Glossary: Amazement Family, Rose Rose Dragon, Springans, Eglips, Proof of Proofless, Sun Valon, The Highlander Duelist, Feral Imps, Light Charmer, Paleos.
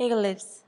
Eglips.